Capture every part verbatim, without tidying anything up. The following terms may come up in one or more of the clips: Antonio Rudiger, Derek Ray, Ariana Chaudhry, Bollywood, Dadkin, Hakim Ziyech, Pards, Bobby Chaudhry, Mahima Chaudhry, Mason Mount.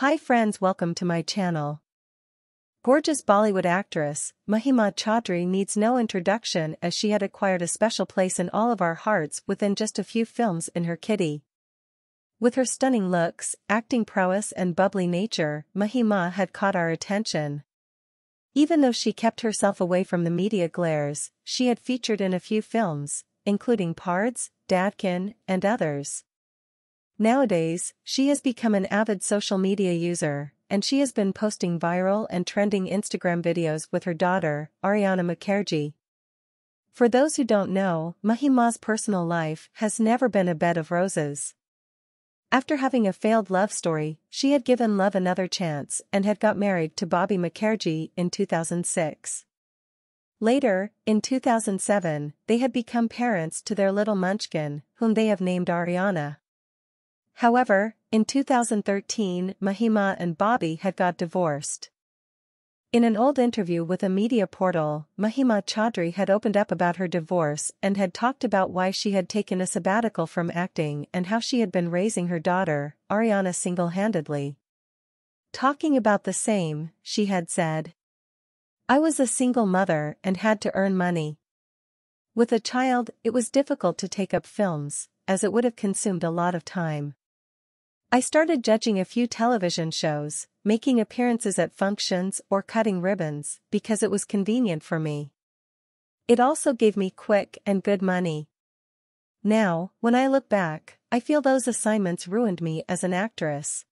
Hi friends, welcome to my channel. Gorgeous Bollywood actress, Mahima Chaudhry needs no introduction as she had acquired a special place in all of our hearts within just a few films in her kitty. With her stunning looks, acting prowess and bubbly nature, Mahima had caught our attention. Even though she kept herself away from the media glares, she had featured in a few films, including Pards, Dadkin, and others. Nowadays, she has become an avid social media user, and she has been posting viral and trending Instagram videos with her daughter, Ariana Chaudhry. For those who don't know, Mahima's personal life has never been a bed of roses. After having a failed love story, she had given love another chance and had got married to Bobby Chaudhry in two thousand six. Later, in two thousand seven, they had become parents to their little munchkin, whom they have named Ariana. However, in two thousand thirteen, Mahima and Bobby had got divorced. In an old interview with a media portal, Mahima Chaudhry had opened up about her divorce and had talked about why she had taken a sabbatical from acting and how she had been raising her daughter, Ariana, single-handedly. Talking about the same, she had said, "I was a single mother and had to earn money. With a child, it was difficult to take up films, as it would have consumed a lot of time. I started judging a few television shows, making appearances at functions or cutting ribbons because it was convenient for me. It also gave me quick and good money. Now, when I look back, I feel those assignments ruined me as an actress."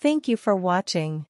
Thank you for watching.